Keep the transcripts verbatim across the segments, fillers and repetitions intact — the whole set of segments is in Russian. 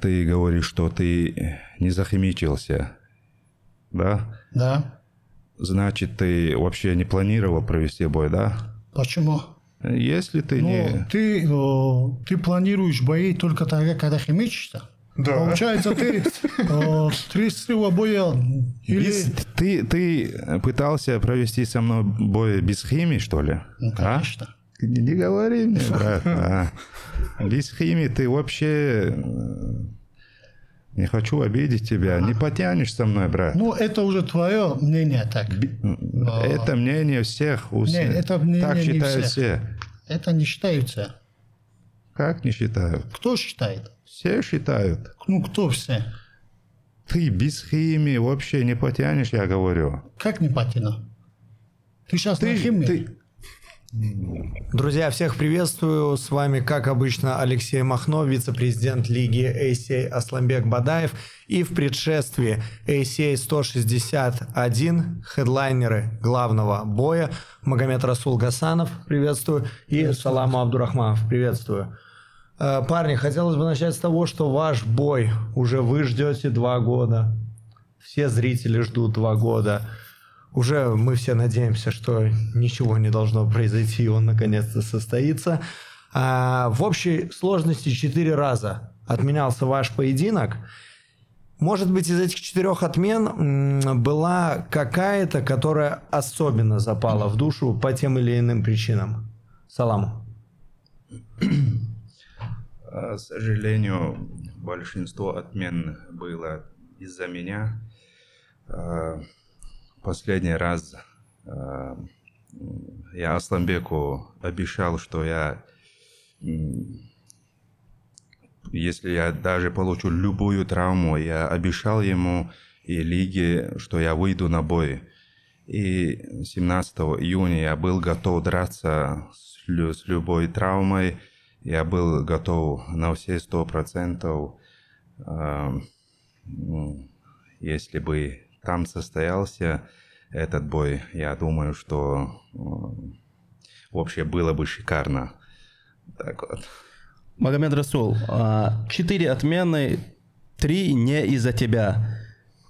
Ты говоришь, что ты не захимичился, да? Да. Значит, ты вообще не планировал провести бой, да? Почему? Если ты ну, не... Ты, э, ты планируешь бои только тогда, когда химичишься. Да. Получается, ты э, три срыва боя... Или... Ты, ты пытался провести со мной бой без химии, что ли? Ну, конечно. А? Не говори мне, брат. А. Без химии ты вообще... Не хочу обидеть тебя. А. Не потянешь со мной, брат. Ну, это уже твое мнение так. Это мнение всех. У... Нет, это мнение так не считают всех. Все. Это не считаются. Как не считают? Кто считает? Все считают. Ну, кто все? Ты без химии вообще не потянешь, я говорю. Как не потяну? Ты сейчас ты, на химии? Ты... Друзья, всех приветствую. С вами, как обычно, Алексей Махно, вице-президент лиги эй си эй Асланбек Бадаев. И в предшествии эй си эй сто шестьдесят один хедлайнеры главного боя Магомед Расул Гасанов, приветствую, и Салам Абдурахманов, приветствую. Парни, хотелось бы начать с того, что ваш бой уже вы ждете два года. Все зрители ждут два года. Уже мы все надеемся, что ничего не должно произойти, и он наконец-то состоится. А в общей сложности четыре раза отменялся ваш поединок. Может быть, из этих четырех отмен была какая-то, которая особенно запала в душу по тем или иным причинам? Салам. К сожалению, большинство отмен было из-за меня. Последний раз э, я Асланбеку обещал, что я, если я даже получу любую травму, я обещал ему и лиге, что я выйду на бой. И семнадцатого июня я был готов драться с, с любой травмой, я был готов на все сто процентов, э, если бы... Там состоялся этот бой. Я думаю, что вообще было бы шикарно. Так вот. Магомед Расул, четыре отмены, три не из-за тебя.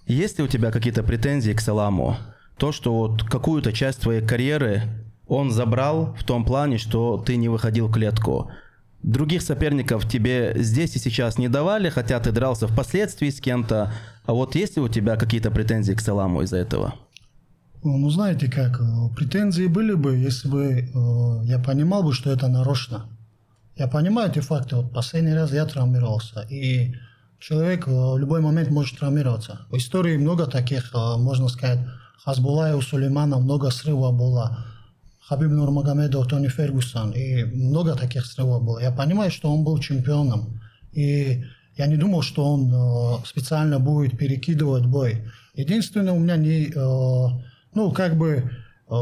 Есть ли у тебя какие-то претензии к Саламу? То, что вот какую-то часть твоей карьеры он забрал в том плане, что ты не выходил в клетку. Других соперников тебе здесь и сейчас не давали, хотя ты дрался впоследствии с кем-то. А вот есть ли у тебя какие-то претензии к Саламу из-за этого? Ну, знаете как, претензии были бы, если бы я понимал бы, что это нарочно. Я понимаю эти факты. Вот последний раз я травмировался, и человек в любой момент может травмироваться. В истории много таких, можно сказать, Хазбулла и у Сулеймана много срывов было. Хабиб Нурмагомедов, Тони Фергусон, и много таких срывов было. Я понимаю, что он был чемпионом, и я не думал, что он э, специально будет перекидывать бой. Единственное, у меня не, э, ну, как бы э,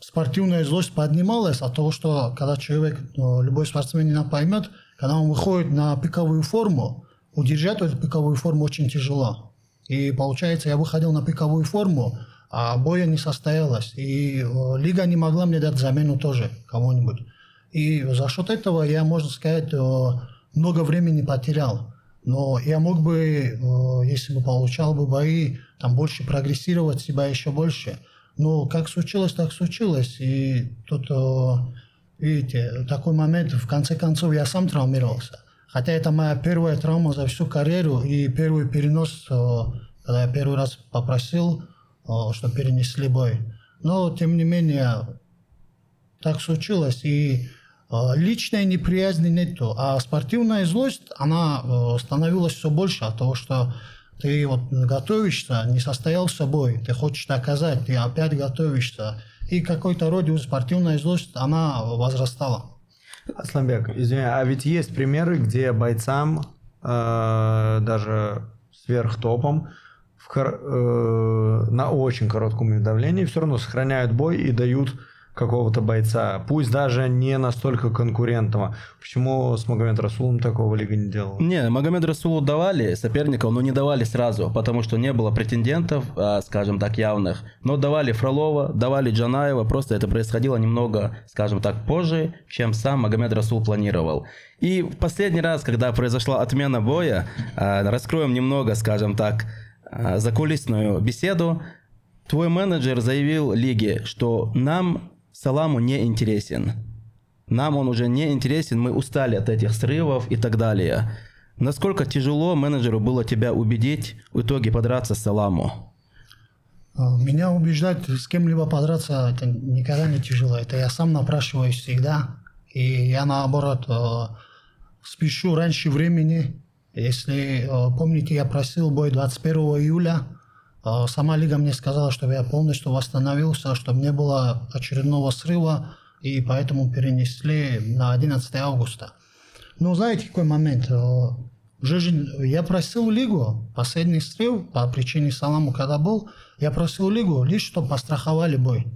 спортивная злость поднималась от того, что когда человек, э, любой спортсмен поймет, когда он выходит на пиковую форму, удержать эту пиковую форму очень тяжело. И получается, я выходил на пиковую форму, а боя не состоялось, и э, лига не могла мне дать замену тоже кому-нибудь. И за счет этого я, можно сказать, э, много времени потерял. Но я мог бы, э, если бы получал бы бои, там больше прогрессировать себя еще больше. Но как случилось, так случилось. И тут, э, видите, такой момент, в конце концов, я сам травмировался. Хотя это моя первая травма за всю карьеру, и первый перенос, э, когда я первый раз попросил, что перенесли бой. Но, тем не менее, так случилось. И э, личной неприязни нету. А спортивная злость, она э, становилась все больше от того, что ты вот готовишься, не состоялся бой, ты хочешь доказать, ты опять готовишься. И какой-то роде спортивная злость, она возрастала. Асланбек, извини, а ведь есть примеры, где бойцам, э, даже сверхтопом, В, э, на очень коротком давлении все равно сохраняют бой и дают какого-то бойца, пусть даже не настолько конкурентного. Почему с Магомед Расулом такого лига не делала? Не, Магомед Расулу давали соперников, но не давали сразу, потому что не было претендентов, скажем так, явных. Но давали Фролова, давали Джанаева, просто это происходило немного, скажем так, позже, чем сам Магомед Расул планировал. И в последний раз, когда произошла отмена боя, раскроем немного, скажем так, закулисную беседу. Твой менеджер заявил лиге, что нам Саламу не интересен. Нам он уже не интересен, мы устали от этих срывов и так далее. Насколько тяжело менеджеру было тебя убедить, в итоге подраться с Саламу? Меня убеждать с кем-либо подраться, это никогда не тяжело. Это я сам напрашиваюсь всегда. И я наоборот спешу раньше времени. Если помните, я просил бой двадцать первого июля. Сама лига мне сказала, чтобы я полностью восстановился, чтобы не было очередного срыва, и поэтому перенесли на одиннадцатое августа. Ну, знаете, какой момент? Я просил лигу, последний срыв по причине Саламу, когда был, я просил лигу лишь, чтобы постраховали бой.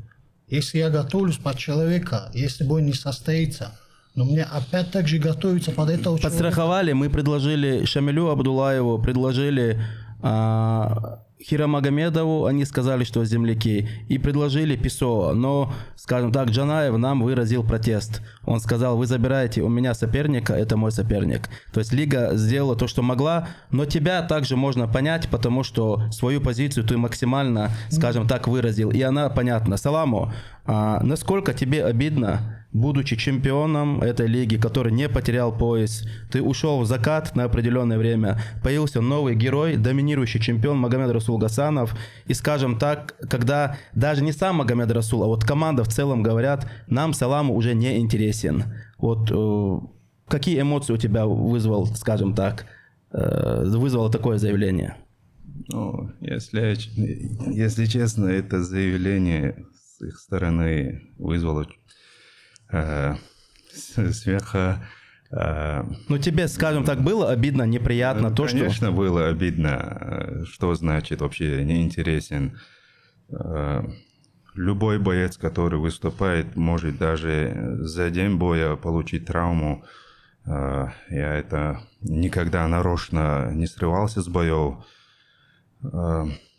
Если я готовлюсь под человека, если бой не состоится, но мне опять так же готовиться под этого человека. Подстраховали, мы предложили Шамилю Абдулаеву, предложили... А... Хиромагомедову, они сказали, что земляки, и предложили Писуа, но, скажем так, Джанаев нам выразил протест. Он сказал, вы забираете у меня соперника, это мой соперник. То есть лига сделала то, что могла, но тебя также можно понять, потому что свою позицию ты максимально, скажем так, выразил, и она понятна. Саламу, а насколько тебе обидно, будучи чемпионом этой лиги, который не потерял пояс, ты ушел в закат на определенное время, появился новый герой, доминирующий чемпион Магомед Расул Гасанов, и, скажем так, когда даже не сам Магомед Расул, а вот команда в целом говорят, нам Саламу уже не интересен. Вот э, какие эмоции у тебя вызвал, скажем так, э, вызвало такое заявление? Ну, если, если честно, это заявление с их стороны вызвало... смеха. Ну, тебе, скажем так, было обидно, неприятно? Ну, то, конечно, что... Конечно, было обидно. Что значит вообще неинтересен? Любой боец, который выступает, может даже за день боя получить травму. Я это никогда нарочно не срывался с боев.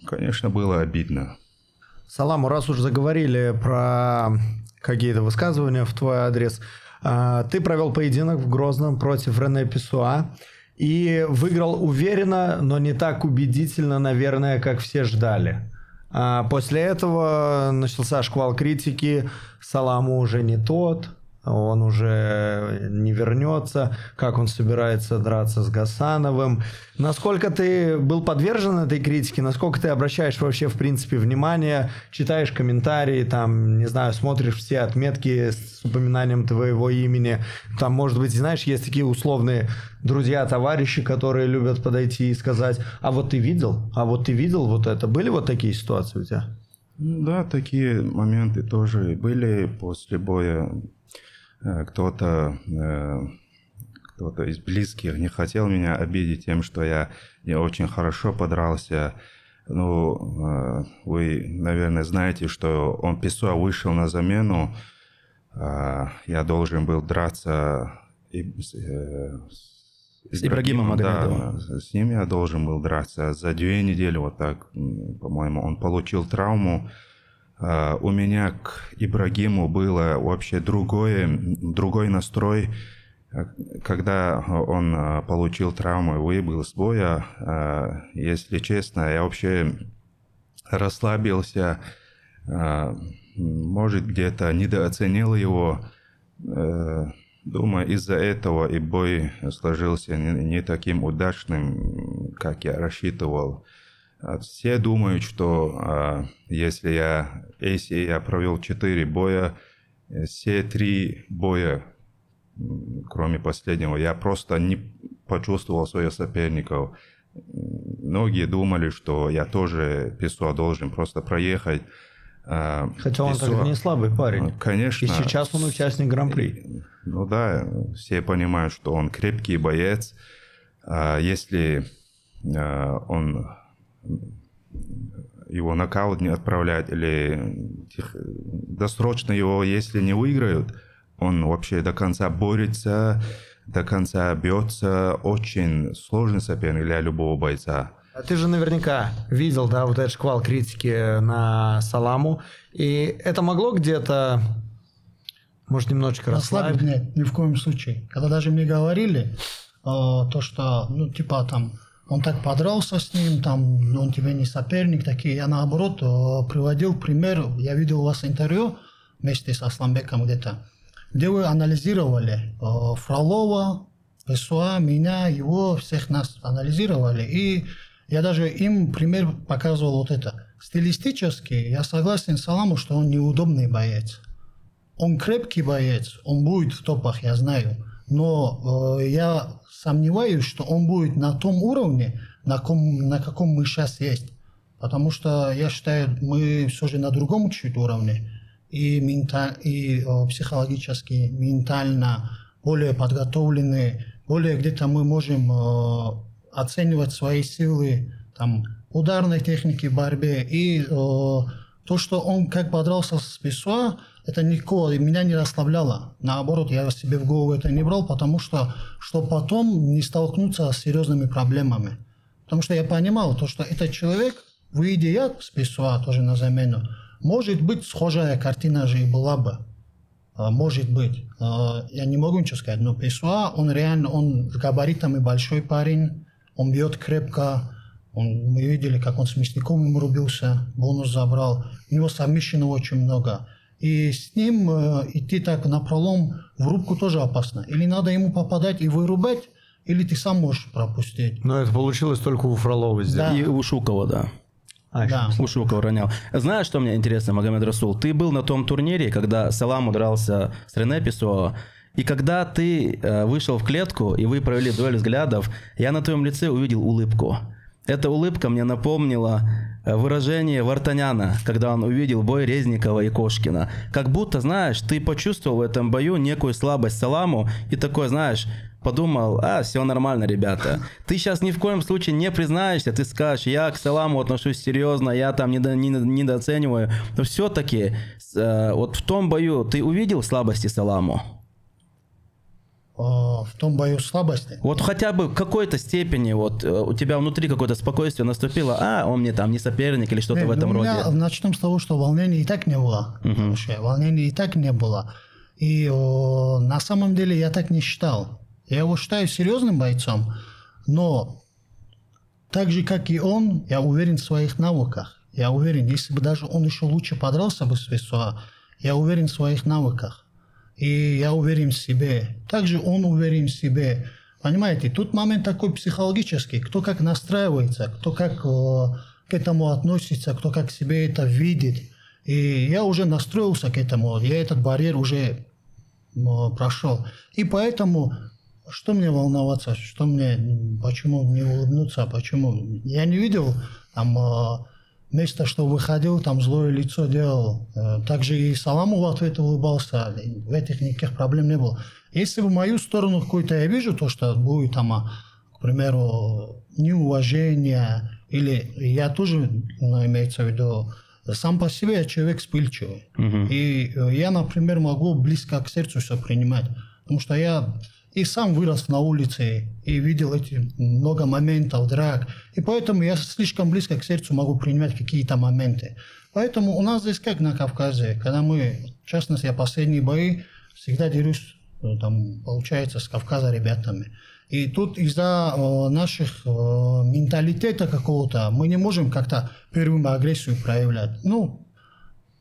Конечно, было обидно. Саламу, раз уж заговорили про... какие-то высказывания в твой адрес. Ты провел поединок в Грозном против Рене Писуа и выиграл уверенно, но не так убедительно, наверное, как все ждали. После этого начался шквал критики. Саламу уже не тот, он уже не вернется, как он собирается драться с Гасановым. Насколько ты был подвержен этой критике, насколько ты обращаешь вообще в принципе внимание, читаешь комментарии, там, не знаю, смотришь все отметки с упоминанием твоего имени, там, может быть, знаешь, есть такие условные друзья-товарищи, которые любят подойти и сказать, а вот ты видел, а вот ты видел вот это. Были вот такие ситуации у тебя? Да, такие моменты тоже были после боя. Кто-то кто-то из близких не хотел меня обидеть тем, что я не очень хорошо подрался. Ну, вы, наверное, знаете, что он Писуа вышел на замену. Я должен был драться с, с Ибрагимом Адамидовым. Да, с ним я должен был драться за две недели, вот так, по-моему, он получил травму. Uh, у меня к Ибрагиму было вообще другое, другой настрой, когда он uh, получил травму и выбыл с боя. Uh, если честно, я вообще расслабился, uh, может, где-то недооценил его. Uh, думаю, из-за этого и бой сложился не, не таким удачным, как я рассчитывал. Все думают, что а, если я, если я провел четыре боя, все три боя, кроме последнего, я просто не почувствовал своих соперников. Многие думали, что я тоже Писуа должен просто проехать. Хотя он Писуа... так не слабый парень. Конечно. И сейчас он участник Гран-при. Ну да, все понимают, что он крепкий боец. А если а, он... его нокаут не отправлять или тих, досрочно его, если не выиграют, он вообще до конца борется, до конца бьется. Очень сложный соперник для любого бойца. А ты же наверняка видел, да, вот этот шквал критики на Саламу. И это могло где-то, может, немножечко расслабить? Расслабить нет, ни в коем случае. Когда даже мне говорили, э, то, что, ну, типа, там, он так подрался с ним, там, он тебе не соперник, такие. Я, наоборот, э, приводил пример. Я видел у вас интервью вместе с Асланбеком где-то, где вы анализировали э, Фролова, Весуа, меня, его, всех нас анализировали. И я даже им пример показывал вот это. Стилистически я согласен с Саламом, что он неудобный боец. Он крепкий боец, он будет в топах, я знаю. Но э, я сомневаюсь, что он будет на том уровне, на, ком, на каком мы сейчас есть. Потому что, я считаю, мы все же на другом чуть уровне. И, менталь, и э, психологически, ментально более подготовлены, более где-то мы можем э, оценивать свои силы, там, ударной техники в борьбе. И э, то, что он как подрался с Писуа, это никого, меня не расслабляло. Наоборот, я себе в голову это не брал, потому что, что потом не столкнуться с серьезными проблемами. Потому что я понимал, то, что этот человек, выйдя я с Писуа тоже на замену, может быть, схожая картина же и была бы. Может быть. Я не могу ничего сказать, но Писуа, он реально, он с габаритами большой парень, он бьет крепко, он, мы видели, как он с Мясником ему рубился, бонус забрал, у него совмещенного очень много. И с ним идти так напролом в рубку тоже опасно. Или надо ему попадать и вырубать, или ты сам можешь пропустить. Но это получилось только у Фролова здесь. Да. И у Шукова, да. А, да. Ушуков ронял. Знаешь, что мне интересно, Магомед Расул? Ты был на том турнире, когда Салам дрался с Рене Писуа, и когда ты э, вышел в клетку, и вы провели дуэль взглядов, я на твоем лице увидел улыбку. Эта улыбка мне напомнила выражение Вартаняна, когда он увидел бой Резникова и Кошкина. Как будто, знаешь, ты почувствовал в этом бою некую слабость Саламу и такой, знаешь, подумал, а, все нормально, ребята. Ты сейчас ни в коем случае не признаешься, ты скажешь, я к Саламу отношусь серьезно, я там недо, не, недооцениваю. Но все-таки э, вот в том бою ты увидел слабости Саламу? В том бою слабости. Вот хотя бы в какой-то степени вот у тебя внутри какое-то спокойствие наступило, а он мне там не соперник или что-то в этом у меня, роде. Начнем с того, что волнения и так не было. Угу. Волнения и так не было. И о, на самом деле я так не считал. Я его считаю серьезным бойцом, но так же, как и он, я уверен в своих навыках. Я уверен, если бы даже он еще лучше подрался бы с Весуа, я уверен в своих навыках. И я уверен в себе. Также он уверен в себе. Понимаете, тут момент такой психологический. Кто как настраивается, кто как э, к этому относится, кто как себе это видит. И я уже настроился к этому. Я этот барьер уже э, прошел. И поэтому, что мне волноваться, что мне, почему мне улыбнуться, почему? Я не видел там... Э, Вместо, что выходил, там злое лицо делал. Также и Саламу в ответ улыбался. В этих никаких проблем не было. Если в мою сторону какую-то я вижу, то что будет там, к примеру, неуважение, или я тоже, ну, имеется в виду, сам по себе я человек вспыльчивый. Угу. И я, например, могу близко к сердцу все принимать. Потому что я... И сам вырос на улице, и видел эти много моментов, драк. И поэтому я слишком близко к сердцу могу принимать какие-то моменты. Поэтому у нас здесь как на Кавказе, когда мы, в частности, я последние бои всегда дерусь, там, получается, с Кавказа ребятами. И тут из-за э, наших э, менталитета какого-то мы не можем как-то первым агрессию проявлять. Ну,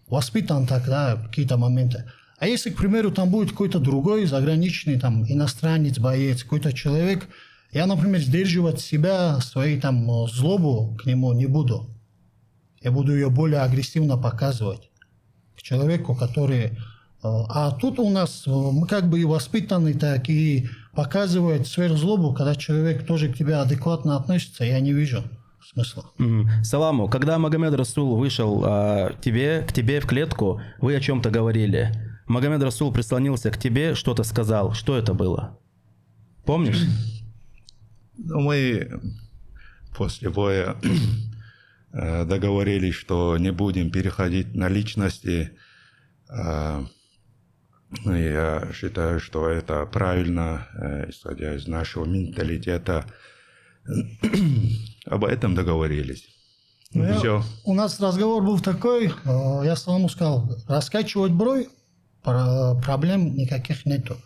воспитан так, да, какие-то моменты. А если, к примеру, там будет какой-то другой заграничный там, иностранец, боец, какой-то человек, я, например, сдерживать себя, свою там, злобу к нему не буду. Я буду ее более агрессивно показывать к человеку, который... А тут у нас мы как бы и воспитаны так, и показывают сверхзлобу, когда человек тоже к тебе адекватно относится, я не вижу смысла. Mm-hmm. Саламу, когда Магомед Расул вышел а, тебе, к тебе в клетку, вы о чем-то говорили. Магомед Расул прислонился к тебе, что-то сказал. Что это было? Помнишь? Мы после боя договорились, что не будем переходить на личности. Я считаю, что это правильно, исходя из нашего менталитета. Об этом договорились. Ну, я, все. У нас разговор был такой, я самому сказал, раскачивать бровь, проблем никаких нету.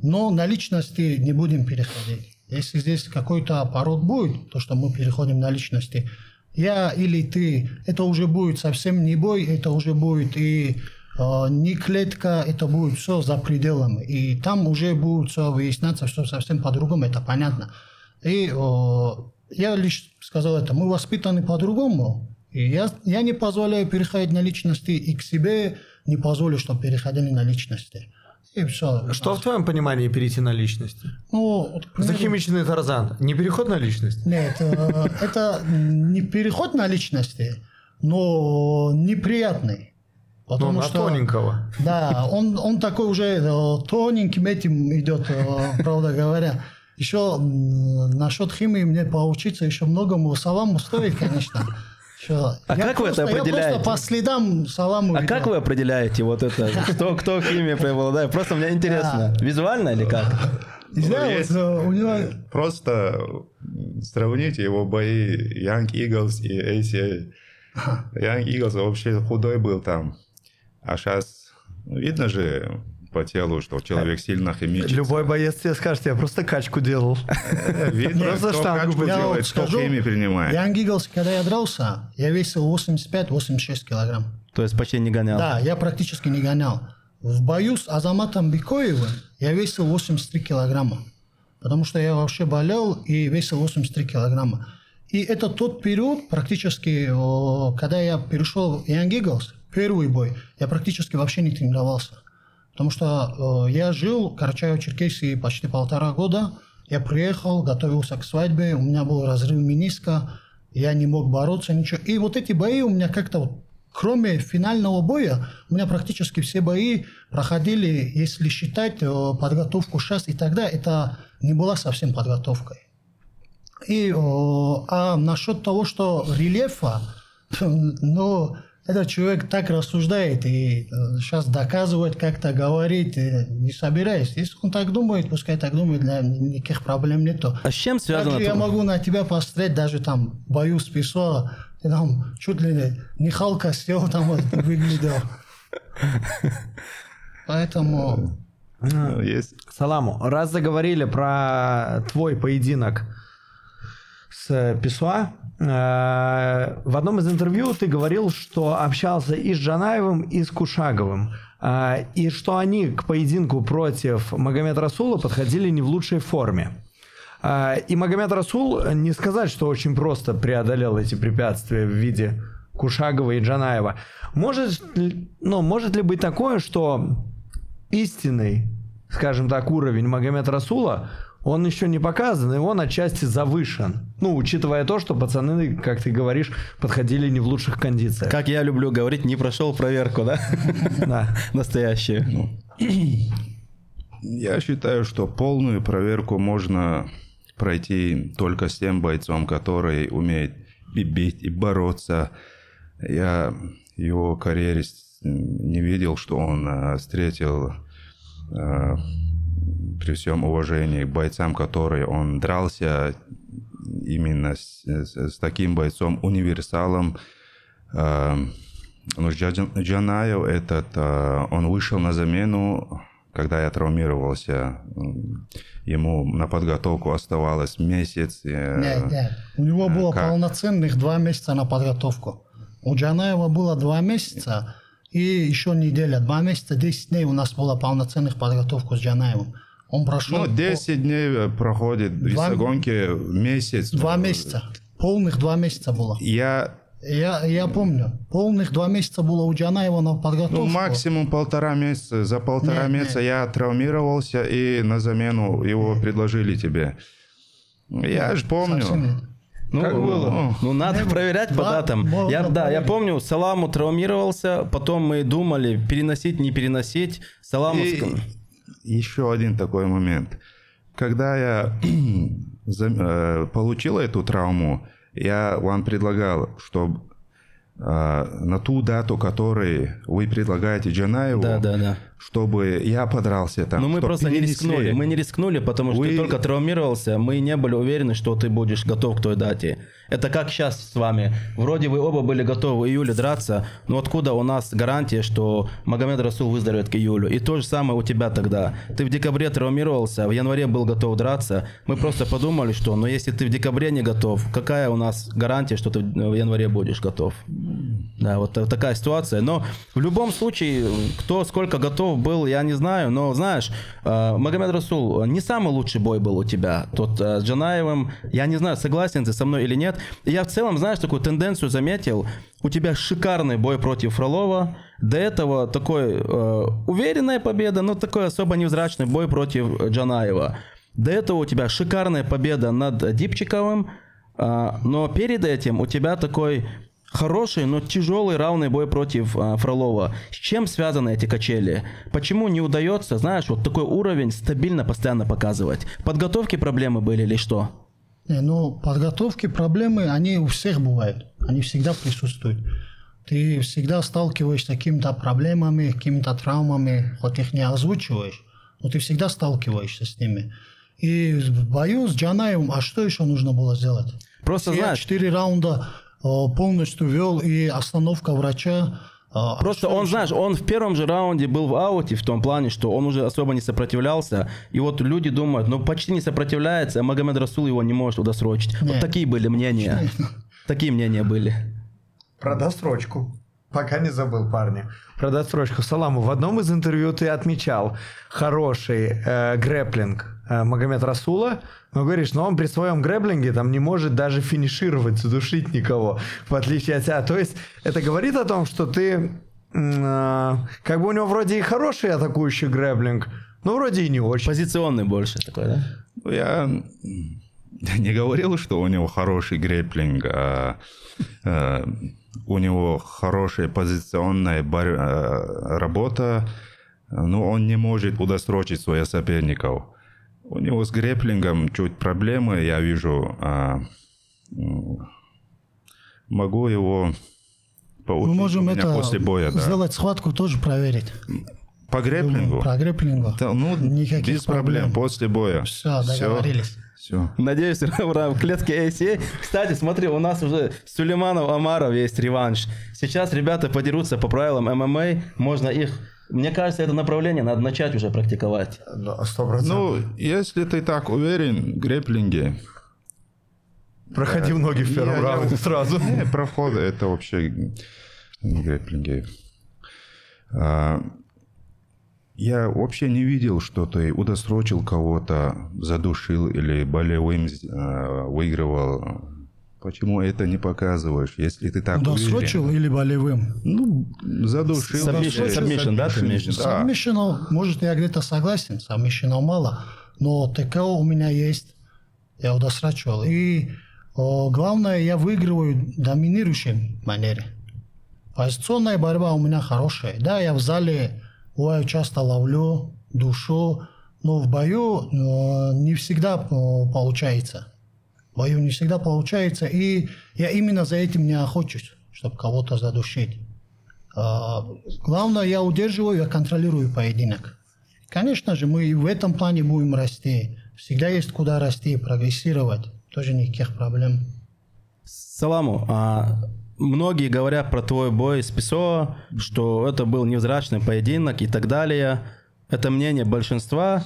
Но на личности не будем переходить. Если здесь какой-то порог будет, то, что мы переходим на личности, я или ты, это уже будет совсем не бой, это уже будет и э, не клетка, это будет все за пределами. И там уже будет все выясняться, что совсем по-другому, это понятно. И э, я лишь сказал это, мы воспитаны по-другому. И я, я не позволяю переходить на личности, и к себе не позволю, чтобы переходили на личности. И все. Что в твоем понимании перейти на личность? Ну, захимичный тарзан. Не переход на личность? Нет, это не переход на личности, но неприятный. Потому но что, на тоненького. Да, он, он такой уже тоненьким этим идет, правда говоря. Еще насчет химии мне поучиться еще многому саламу стоит, конечно. Что? А я как просто, вы это определяете? Я просто по следам саламу. А видел. Как вы определяете вот это? Кто, кто химия преобладает? Просто мне интересно. Да. Визуально или как? Не знаю, есть... вот, у него... Просто сравните его бои Ян Гигглс и эй си эй. Ян Гигглс вообще худой был там. А сейчас видно же по телу, что человек сильно химичится. Любой боец тебе скажет, я просто качку делал. Видно, просто кто качку делает, кто химии принимает. Ян Гигглс, когда я дрался, я весил восемьдесят пять — восемьдесят шесть килограмм. То есть почти не гонял? Да, я практически не гонял. В бою с Азаматом Бикоевым я весил восемьдесят три килограмма. Потому что я вообще болел и весил восемьдесят три килограмма. И это тот период, практически, когда я перешел в Ян Гигглс, первый бой, я практически вообще не тренировался. Потому что э, я жил в Карачаево-Черкесии почти полтора года. Я приехал, готовился к свадьбе, у меня был разрыв мениска, я не мог бороться, ничего. И вот эти бои у меня как-то, вот, кроме финального боя, у меня практически все бои проходили, если считать э, подготовку сейчас и тогда, это не была совсем подготовкой. И, э, а насчет того, что рельефа, ну... Этот человек так рассуждает и сейчас доказывает, как-то говорит, не собираясь. Если он так думает, пускай так думает, никаких проблем нету. А с чем связано? Я могу на тебя посмотреть, даже там бою с Писуа, ты там чуть ли не Халка сел, там вот, выглядел. Поэтому... Есть. Саламу, раз заговорили про твой поединок с Писуа, в одном из интервью ты говорил, что общался и с Джанаевым, и с Кушаговым, и что они к поединку против Магомеда Расула подходили не в лучшей форме. И Магомед Расул, не сказать, что очень просто преодолел эти препятствия в виде Кушагова и Джанаева. Может, ну, может ли быть такое, что истинный, скажем так, уровень Магомеда Расула он еще не показан, и он отчасти завышен. Ну, учитывая то, что пацаны, как ты говоришь, подходили не в лучших кондициях. Как я люблю говорить, не прошел проверку, да? Да. Настоящую. Я считаю, что полную проверку можно пройти только с тем бойцом, который умеет и бить, и бороться. Я в его карьере не видел, что он встретил... При всем уважении к бойцам, которые он дрался, именно с, с, с таким бойцом, универсалом. Э, ну, Джанаев этот, э, он вышел на замену, когда я травмировался. Ему на подготовку оставалось месяц. Э, нет, нет. У него было как... полноценных два месяца на подготовку. У Джанаева было два месяца и еще неделя. Два месяца, десять дней у нас была полноценных подготовка с Джанаевым. Он прошел... Ну, десять по... дней проходит в весогонке, месяц. Два месяца. Полных два месяца было. Я... Я, я помню. Полных два месяца было у Джанаева на подготовку. Ну, максимум полтора месяца. За полтора нет, месяца нет. Я травмировался, и на замену его предложили тебе. Я нет, же помню. Ну, как было? Ну, ну надо не проверять было. По да, датам. Я, да, я помню, Саламу травмировался, потом мы думали, переносить, не переносить. Саламу... И... Еще один такой момент. Когда я за, э, получил эту травму, я вам предлагал, чтобы на ту дату, которую вы предлагаете Джанаеву, да, да, да. чтобы я подрался там. Но мы просто перенесли. не рискнули, мы не рискнули, потому что вы... ты только травмировался, мы не были уверены, что ты будешь готов к той дате. Это как сейчас с вами. Вроде вы оба были готовы в июле драться, но откуда у нас гарантия, что Магомед Расул выздоровеет к июлю? И то же самое у тебя тогда. Ты в декабре травмировался, в январе был готов драться. Мы просто подумали, что, но если ты в декабре не готов, какая у нас гарантия, что ты в январе будешь готов? Да, вот такая ситуация. Но в любом случае, кто сколько готов был, я не знаю. Но знаешь, Магомед Расул, не самый лучший бой был у тебя. Тот с Джанаевым, я не знаю, согласен ты со мной или нет. Я в целом, знаешь, такую тенденцию заметил. У тебя шикарный бой против Фролова. До этого такой э, уверенная победа, но такой особо невзрачный бой против Джанаева. До этого у тебя шикарная победа над Дипчиковым. Э, но перед этим у тебя такой... хороший, но тяжелый равный бой против а, Фролова. С чем связаны эти качели? Почему не удается, знаешь, вот такой уровень стабильно, постоянно показывать? Подготовки проблемы были или что? Не, ну, подготовки проблемы, они у всех бывают. Они всегда присутствуют. Ты всегда сталкиваешься с какими-то проблемами, какими-то травмами. Хоть их не озвучиваешь, но ты всегда сталкиваешься с ними. И в бою с Джанаевым, а что еще нужно было сделать? Просто, знаешь... четыре раунда... полностью вел, и остановка врача. Просто он, знаешь, он в первом же раунде был в ауте, в том плане, что он уже особо не сопротивлялся. И вот люди думают, ну почти не сопротивляется, а Магомед Расул его не может удосрочить. Нет. Вот такие были мнения. Нет. Такие мнения были. Про досрочку. Пока не забыл, парни. Про досрочку. Саламу, в одном из интервью ты отмечал хороший э, грэплинг Магомед Расула, но говоришь, но он при своем грэблинге там не может даже финишировать, задушить никого, в отличие от тебя. То есть это говорит о том, что ты, э, как бы у него вроде и хороший атакующий грэблинг, но вроде и не очень. Позиционный больше такой, да? Я не говорил, что у него хороший грэблинг, а, а у него хорошая позиционная борь... работа, но он не может удосрочить своих соперников. У него с грэплингом чуть проблемы, я вижу. А, могу его поучить. Мы можем это после боя, сделать да. схватку тоже проверить. По грэплингу? Про грэплингу. Да, ну, никаких без проблем. проблем. После боя. Все, договорились. Все. Надеюсь, в клетке эй си эй. Кстати, смотри, у нас уже Сулейманов, Омаров есть реванш. Сейчас ребята подерутся по правилам эм эм а. Можно их... Мне кажется, это направление надо начать уже практиковать. сто процентов. Ну, если ты так уверен в грэплинге... Проходи в ноги в первом раунде сразу. Не, проходы, это вообще грэплинги. А, я вообще не видел, что ты удосрочил кого-то, задушил или болевым а, выигрывал. Почему это не показываешь, если ты так уверен? Досрочил или болевым? Ну, задушил. Сабмишн, да? Сабмишн, может, я где-то согласен, сабмишн мало, но тэ ка о у меня есть, я удосрачивал. И о, главное, я выигрываю в доминирующей манере. Позиционная борьба у меня хорошая. Да, я в зале бываю, часто ловлю, душу, но в бою о, не всегда о, получается. В бою не всегда получается, и я именно за этим не охочусь, чтобы кого-то задушить. А, главное, я удерживаю, я контролирую поединок. Конечно же, мы и в этом плане будем расти. Всегда есть куда расти, прогрессировать. Тоже никаких проблем. Саламу, а многие говорят про твой бой с Писуа, что это был невзрачный поединок и так далее. Это мнение большинства.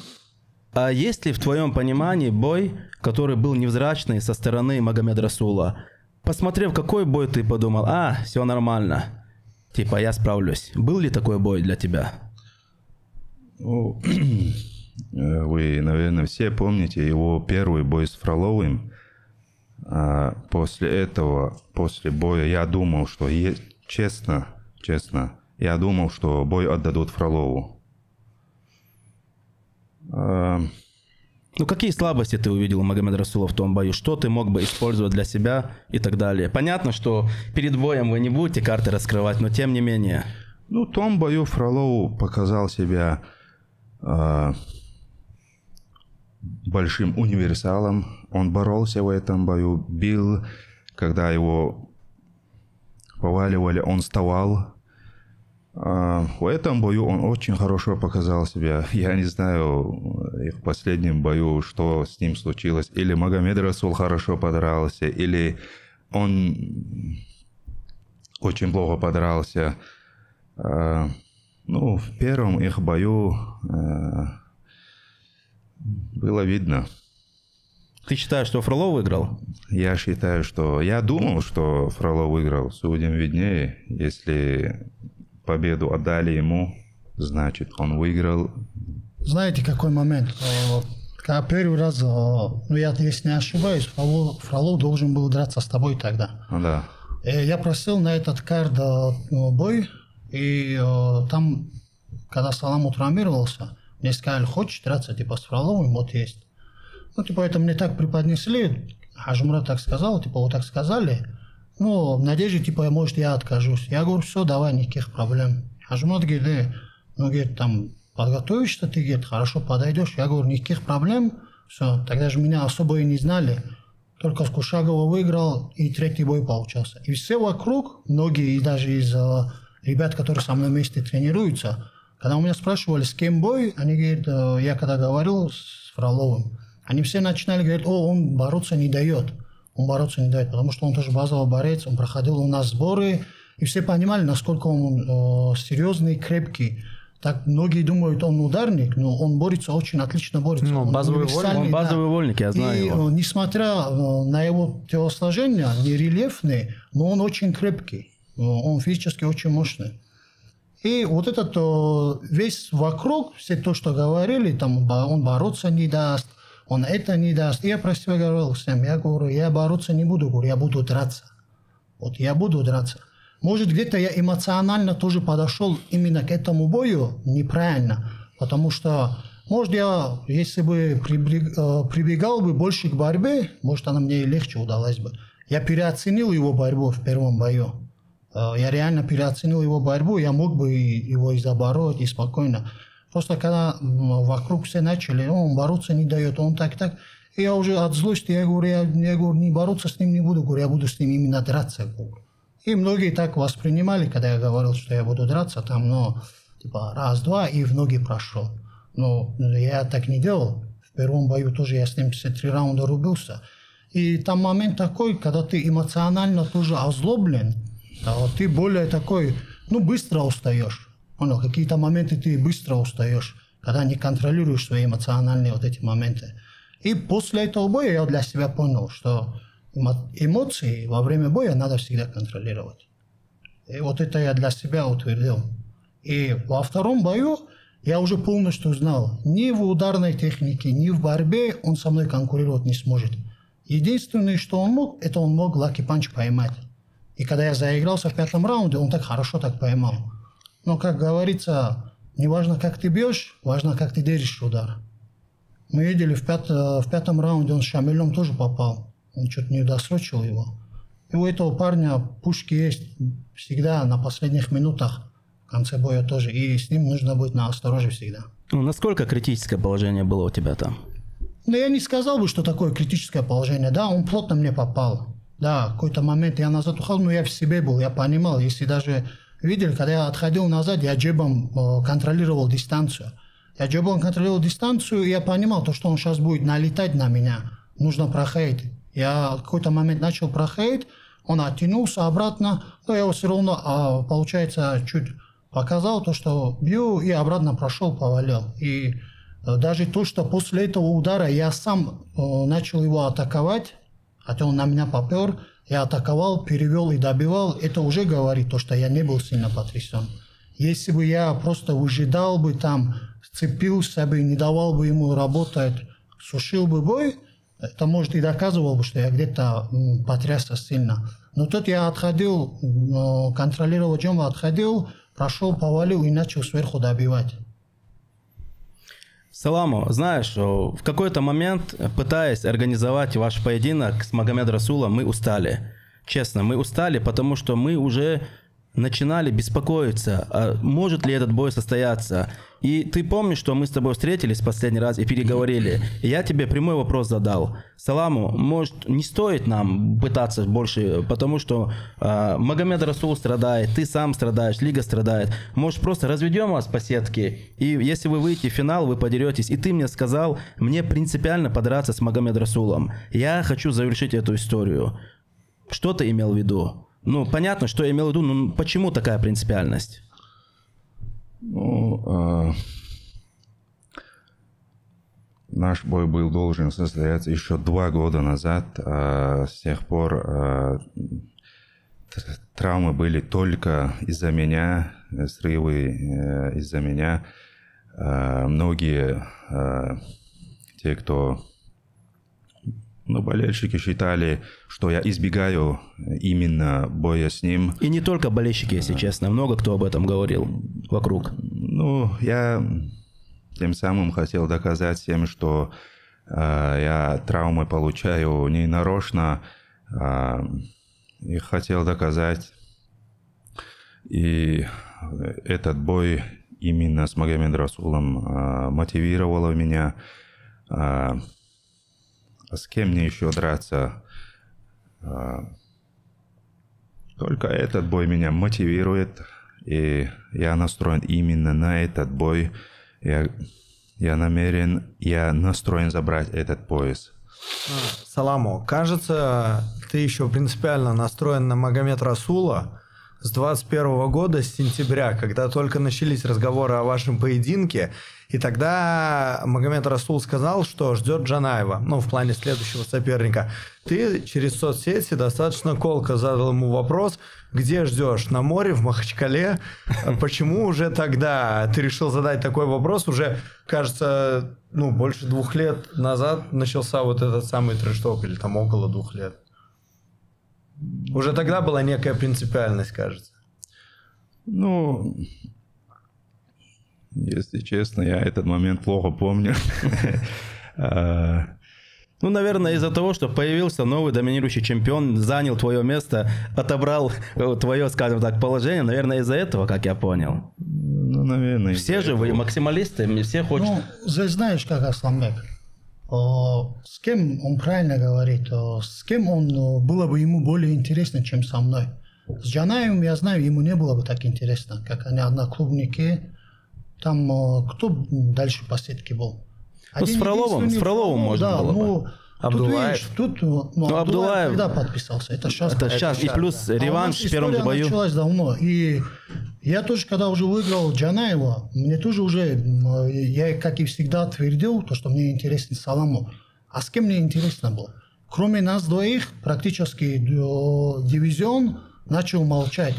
А есть ли в твоем понимании бой, который был невзрачный со стороны Магомеда Расула? Посмотрев, какой бой, ты подумал, а, все нормально, типа я справлюсь. Был ли такой бой для тебя? Вы, наверное, все помните его первый бой с Фроловым. После этого, после боя, я думал, что, честно, честно, я думал, что бой отдадут Фролову. Ну, какие слабости ты увидел у Магомеда Расула в том бою? Что ты мог бы использовать для себя и так далее? Понятно, что перед боем вы не будете карты раскрывать, но тем не менее. Ну, в том бою Фролов показал себя э, большим универсалом. Он боролся в этом бою, бил, когда его поваливали, он вставал. В этом бою он очень хорошо показал себя. Я не знаю, в последнем бою, что с ним случилось. Или Магомед Расул хорошо подрался, или он очень плохо подрался. Ну, в первом их бою было видно. Ты считаешь, что Фролов выиграл? Я считаю, что... Я думал, что Фролов выиграл. Судим виднее, если... победу отдали ему, значит, он выиграл. Знаете, какой момент? Когда первый раз, ну, я, если не ошибаюсь, Фролов, Фролов должен был драться с тобой тогда. Да. Я просил на этот карт бой, и там, когда Салам утрамировался, мне сказали, хочешь драться, типа, с Фроловым, вот есть. Ну, типа, это мне так преподнесли, Хажмурат так сказал, типа, вот так сказали. Ну, в надежде, типа, может, я откажусь. Я говорю, все, давай, никаких проблем. Хажмурат говорит, ну, говорит, там, подготовишься ты, говорит, хорошо подойдешь. Я говорю, никаких проблем, все. Тогда же меня особо и не знали. Только с Кушагова выиграл, и третий бой получался. И все вокруг, многие, и даже из uh, ребят, которые со мной вместе тренируются, когда у меня спрашивали, с кем бой, они говорят, я когда говорил с Фроловым, они все начинали говорить, о, он бороться не дает. Он бороться не дает, потому что он тоже базовый борец, он проходил у нас сборы, и все понимали, насколько он э, серьезный, крепкий. Так многие думают, он ударник, но он борется, очень отлично борется. Ну, он базовый вольник, он базовый да. вольник, я знаю и, его. Несмотря на его телосложение, не рельефный, но он очень крепкий, он физически очень мощный. И вот этот э, весь вокруг, все то, что говорили, там, он бороться не даст, он это не даст. Я про себя говорил всем, я говорю, я бороться не буду, говорю, я буду драться. Вот я буду драться. Может, где-то я эмоционально тоже подошел именно к этому бою неправильно, потому что, может, я, если бы прибегал бы больше к борьбе, может, она мне и легче удалась бы. Я переоценил его борьбу в первом бою. Я реально переоценил его борьбу, я мог бы его и забороть, и спокойно. Просто когда вокруг все начали, он бороться не дает, он так-так. И я уже от злости, я говорю, я, я говорю, не бороться с ним не буду, говорю, я буду с ним именно драться. Говорю. И многие так воспринимали, когда я говорил, что я буду драться, там, ну, типа, раз-два, и в ноги прошел. Но я так не делал. В первом бою тоже я с ним все три раунда рубился. И там момент такой, когда ты эмоционально тоже озлоблен, то ты более такой, ну, быстро устаешь. Ну, какие-то моменты ты быстро устаешь, когда не контролируешь свои эмоциональные вот эти моменты. И после этого боя я для себя понял, что эмоции во время боя надо всегда контролировать. И вот это я для себя утвердил. И во втором бою я уже полностью знал, ни в ударной технике, ни в борьбе он со мной конкурировать не сможет. Единственное, что он мог, это он мог лаки-панч поймать. И когда я заигрался в пятом раунде, он так хорошо так поймал. Но, как говорится, не важно, как ты бьешь, важно, как ты держишь удар. Мы видели, в, пят, в пятом раунде он с Шамильном тоже попал. Он что-то не досрочил его. И у этого парня пушки есть всегда на последних минутах, в конце боя тоже. И с ним нужно быть наостороже всегда. Ну, насколько критическое положение было у тебя там? Ну, я не сказал бы, что такое критическое положение. Да, он плотно мне попал. Да, какой-то момент я назад ухал, но я в себе был, я понимал, если даже... Видели, когда я отходил назад, я джебом контролировал дистанцию. Я джебом контролировал дистанцию, и я понимал, то, что он сейчас будет налетать на меня. Нужно проходить. Я в какой-то момент начал проходить, он оттянулся обратно, но я его все равно, получается, чуть показал, то, что бью, и обратно прошел, повалил. И даже то, что после этого удара я сам начал его атаковать, хотя он на меня попер, я атаковал, перевел и добивал. Это уже говорит то, что я не был сильно потрясен. Если бы я просто выжидал бы там, сцепился бы, не давал бы ему работать, сушил бы бой, это, может, и доказывал бы, что я где-то потрясся сильно. Но тут я отходил, контролировал джамба, отходил, прошел, повалил и начал сверху добивать. Саламу, знаешь, в какой-то момент, пытаясь организовать ваш поединок с Магомед Расулом, мы устали. Честно, мы устали, потому что мы уже начинали беспокоиться, а может ли этот бой состояться. И ты помнишь, что мы с тобой встретились в последний раз и переговорили. Я тебе прямой вопрос задал. Саламу, может, не стоит нам пытаться больше, потому что э, Магомед Расул страдает, ты сам страдаешь, лига страдает. Может, просто разведем вас по сетке, и если вы выйдете в финал, вы подеретесь. И ты мне сказал, мне принципиально подраться с Магомед Расулом. Я хочу завершить эту историю. Что ты имел в виду? Ну, понятно, что я имел в виду, но почему такая принципиальность? Ну, э, наш бой был должен состояться еще два года назад. Э, с тех пор э, травмы были только из-за меня, срывы э, из-за меня. Э, многие э, те, кто... Но болельщики считали, что я избегаю именно боя с ним. И не только болельщики, если честно. Много кто об этом говорил вокруг. Ну, я тем самым хотел доказать всем, что э, я травмы получаю не нарочно. Э, и хотел доказать. И этот бой именно с Магомедом Расулом э, мотивировал меня. Э, А с кем мне еще драться? Только этот бой меня мотивирует, и я настроен именно на этот бой. Я, я намерен, я настроен забрать этот пояс. Саламу, кажется, ты еще принципиально настроен на Магомед Расула с двадцать первого года, с сентября, когда только начались разговоры о вашем поединке. И тогда Магомед Расул сказал, что ждет Джанаева, ну, в плане следующего соперника. Ты через соцсети достаточно колко задал ему вопрос, где ждешь, на море, в Махачкале? Почему уже тогда ты решил задать такой вопрос? Уже, кажется, ну, больше двух лет назад начался вот этот самый трэш-ток, или там около двух лет. Уже тогда была некая принципиальность, кажется. Ну... Если честно, я этот момент плохо помню. Ну, наверное, из-за того, что появился новый доминирующий чемпион, занял твое место, отобрал твое, скажем так, положение. Наверное, из-за этого, как я понял. Ну, наверное. Все же вы максималисты, все хотят... Ну, здесь знаешь, как Асланбек. С кем он правильно говорит, с кем он было бы ему более интересно, чем со мной. С Джанаевым, я знаю, ему не было бы так интересно, как они одноклубники. Там кто дальше по сетке был? Ну, с Фроловым, с Фроловым можно да, было ну, бы. Абдулаев. Тут, видишь, тут, ну, ну, Абдулаев когда подписался? Это сейчас. Это сейчас. И плюс реванш в первом бою. Началась давно. И я тоже, когда уже выиграл Джанаева, мне тоже уже, я, как и всегда, твердил, то, что мне интересен Саламу. А с кем мне интересно было? Кроме нас двоих, практически дивизион начал молчать.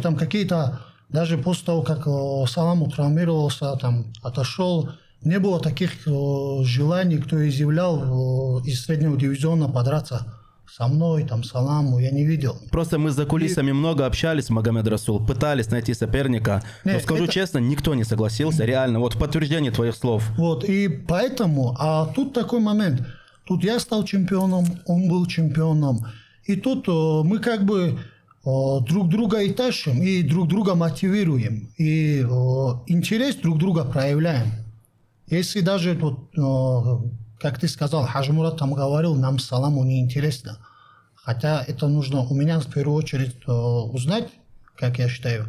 Там какие-то... Даже после того, как Салам травмировался, там, отошел, не было таких о, желаний, кто изъявлял о, из среднего дивизиона подраться со мной, там, Саламу, я не видел. Просто мы за кулисами и... много общались с Магомед Расул, пытались найти соперника, Нет, но скажу это... честно, никто не согласился, реально, вот в подтверждение твоих слов. Вот, и поэтому, а тут такой момент, тут я стал чемпионом, он был чемпионом, и тут о, мы как бы... друг друга и тащим, и друг друга мотивируем, и о, интерес друг друга проявляем. Если даже, вот, о, как ты сказал, Хажмурат там говорил, нам Саламу неинтересно. Хотя это нужно у меня в первую очередь о, узнать, как я считаю.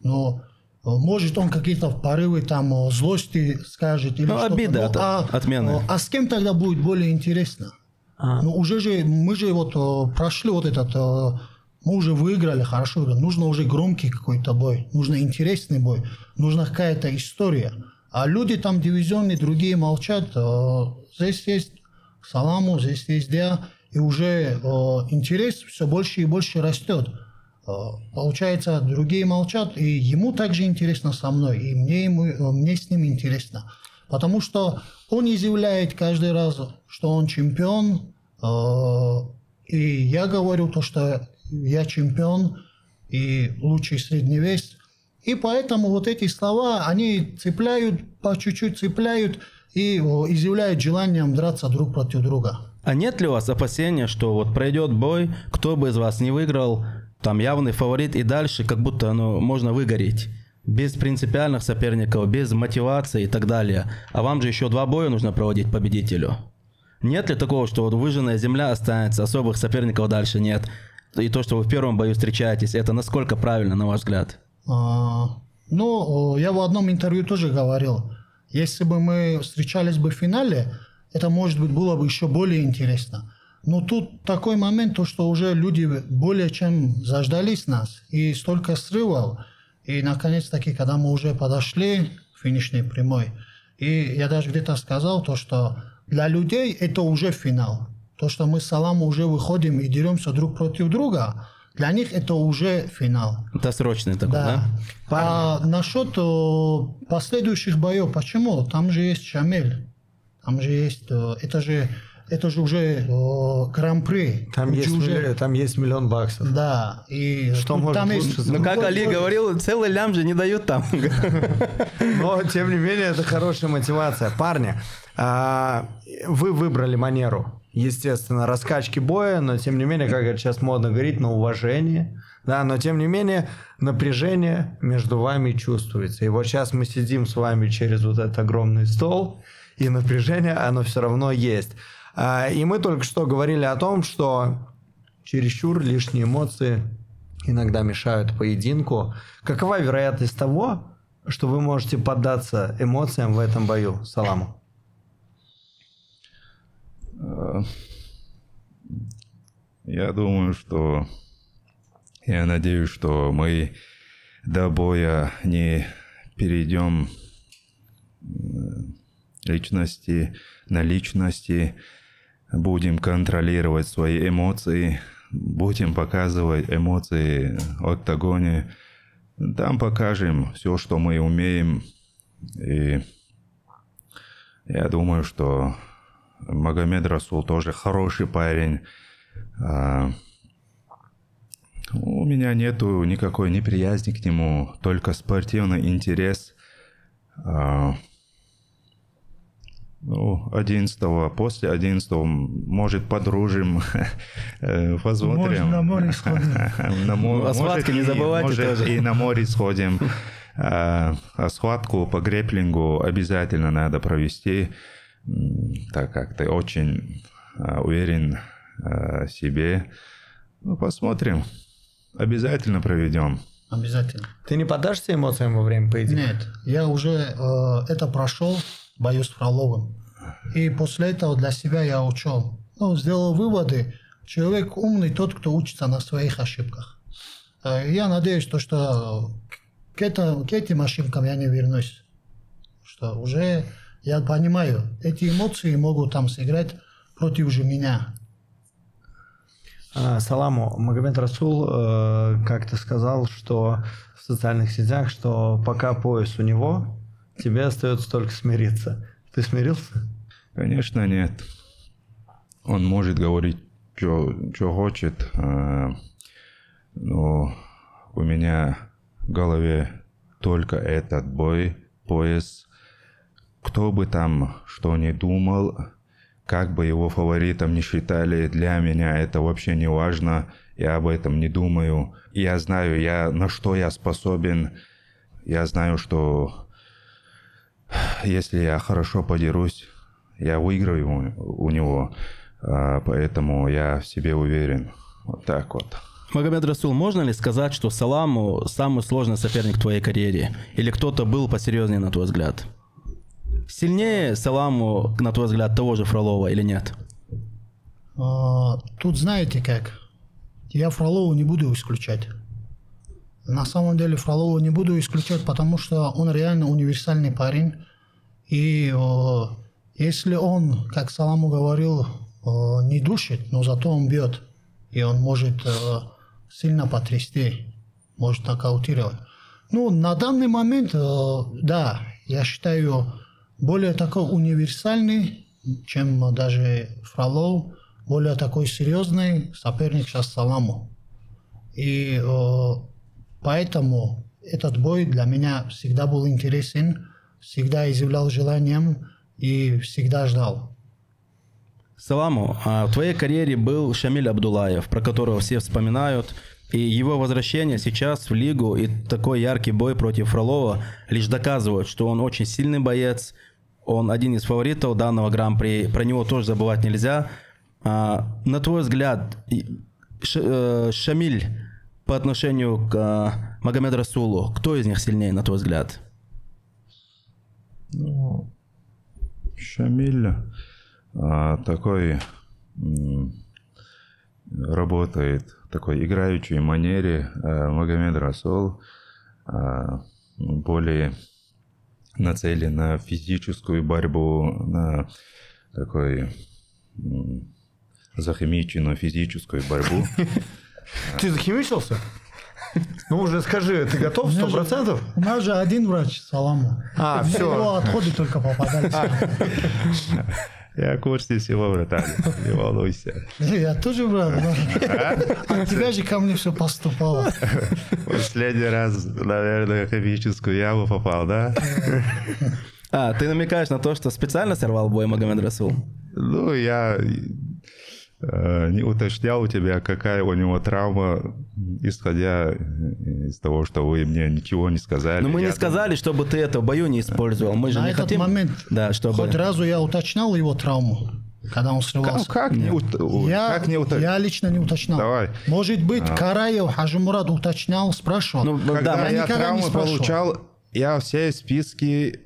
Но о, может он какие-то порывы там о, злости скажет. Или ну, обида, ну, а, отмена. А с кем тогда будет более интересно? А. Ну, уже же, мы же вот о, прошли вот этот... О, мы уже выиграли, хорошо выиграли. Нужно уже громкий какой-то бой, нужно интересный бой, нужна какая-то история. А люди там дивизионные, другие молчат. Здесь есть Саламу, здесь есть Диа. И уже интерес все больше и больше растет. Получается, другие молчат, и ему также интересно со мной, и мне, ему, мне с ним интересно. Потому что он изъявляет каждый раз, что он чемпион. И я говорю то, что... Я чемпион и лучший средний вес. И поэтому вот эти слова, они цепляют, по чуть-чуть цепляют и изъявляют желанием драться друг против друга. А нет ли у вас опасения, что вот пройдет бой, кто бы из вас не выиграл, там явный фаворит, и дальше как будто ну, можно выгореть. Без принципиальных соперников, без мотивации и так далее. А вам же еще два боя нужно проводить победителю. Нет ли такого, что вот выжженная земля останется, особых соперников дальше нет? И то, что вы в первом бою встречаетесь, это насколько правильно, на ваш взгляд? А, ну, я в одном интервью тоже говорил. Если бы мы встречались бы в финале, это, может быть, было бы еще более интересно. Но тут такой момент, то, что уже люди более чем заждались нас. И столько срывов. И, наконец-таки, когда мы уже подошли к финишной прямой, и я даже где-то сказал, то, что для людей это уже финал. То, что мы с Саламом уже выходим и деремся друг против друга, для них это уже финал. Досрочный такой, да? да? А насчет последующих боев, почему? Там же есть Шамиль, там же есть... Это же, это же уже Гран-при. Там, уже... там есть миллион баксов. Да. И что может там лучше? Есть... Ну, как Али говорил, целый лям же не дают там. Но, тем не менее, это хорошая мотивация. Парни, вы выбрали манеру. Естественно, раскачки боя, но тем не менее, как это сейчас модно говорить, на уважение. Да, но тем не менее, напряжение между вами чувствуется. И вот сейчас мы сидим с вами через вот этот огромный стол, и напряжение, оно все равно есть. И мы только что говорили о том, что чересчур лишние эмоции иногда мешают поединку. Какова вероятность того, что вы можете поддаться эмоциям в этом бою? Саламу. Я думаю, что... Я надеюсь, что мы до боя не перейдем личности на личности, будем контролировать свои эмоции, будем показывать эмоции в октагоне. Там покажем все, что мы умеем. И я думаю, что... Магомед Расул тоже хороший парень. А, у меня нету никакой неприязни к нему, только спортивный интерес. А, ну, одиннадцатого, после одиннадцатого, может, подружим, посмотрим. Может, на море сходим. О схватке не забывайте. И на море сходим. Схватку по грэплингу обязательно надо провести, так как ты очень а, уверен а, в себе. Ну, посмотрим. Обязательно проведем. Обязательно. Ты не поддашься эмоциям во время поединка? Нет. Я уже э, это прошел, бою с Фроловым. И после этого для себя я учел. Ну, сделал выводы. Человек умный тот, кто учится на своих ошибках. Э, я надеюсь, то, что к, это, к этим ошибкам я не вернусь. Что уже... Я понимаю, эти эмоции могут там сыграть против же меня. Саламу, Магомед Расул э, как-то сказал, что в социальных сетях, что пока пояс у него, тебе остается только смириться. Ты смирился? Конечно, нет. Он может говорить, что хочет, э, но у меня в голове только этот бой, пояс. Кто бы там что ни думал, как бы его фаворитом ни считали, для меня это вообще не важно. Я об этом не думаю. Я знаю, я, на что я способен. Я знаю, что если я хорошо подерусь, я выиграю у, у него. А, поэтому я в себе уверен. Вот так вот. Магомед Расул, можно ли сказать, что Саламу самый сложный соперник в твоей карьере? Или кто-то был посерьезнее, на твой взгляд? Сильнее Саламу, на твой взгляд, того же Фролова или нет? Тут знаете как. Я Фролову не буду исключать. На самом деле Фролову не буду исключать, потому что он реально универсальный парень. И если он, как Саламу говорил, не душит, но зато он бьет. И он может сильно потрясти, может нокаутировать. Ну, на данный момент, да, я считаю... Более такой универсальный, чем даже Фролов, более такой серьезный соперник сейчас Саламу. И э, поэтому этот бой для меня всегда был интересен, всегда изъявлял желанием и всегда ждал. Саламу, а в твоей карьере был Шамиль Абдулаев, про которого все вспоминают. И его возвращение сейчас в лигу и такой яркий бой против Фролова лишь доказывают, что он очень сильный боец, он один из фаворитов данного Гран-при, про него тоже забывать нельзя. А, на твой взгляд, Шамиль по отношению к а, Магомеду Расулу, кто из них сильнее, на твой взгляд? Ну, Шамиль а, такой работает в такой играющей манере, а Магомед Расул а, более нацелен на физическую борьбу, на такой захимиченную физическую борьбу. Ты захимичился? Ну уже скажи, ты готов сто процентов? У нас же один врач, Саламу. А, все. Его отходы только попадали. Я в курсе всего, братан, не волнуйся. Я тоже, брат, от тебя же ко мне все поступало. Последний раз, наверное, в химическую яму попал, да? А, ты намекаешь на то, что специально сорвал бой Магомед Расул? Ну, я э, не уточнял у тебя, какая у него травма, исходя из того, что вы мне ничего не сказали. Но мы не сказали, думал... чтобы ты это в бою не использовал. Мы же на не этот хотим... момент, да, чтобы... хоть разу я уточнял его травму, когда он срывался. Как, как, не, у... я, как не уточнял? Я лично не уточнял. Давай. Может быть, а... Караев, Хажимурад уточнял, спрашивал. Ну, когда да, я, я травму получал, я все списки...